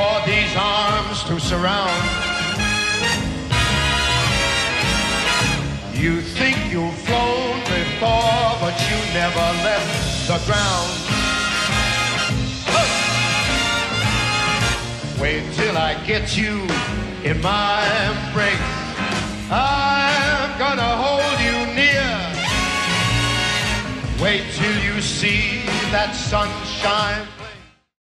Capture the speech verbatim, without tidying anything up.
for these arms to surround. You think you've flown before, but you never left the ground. Look. Wait till I get you in my embrace. I'm gonna hold you near. Wait till you see that sunshine.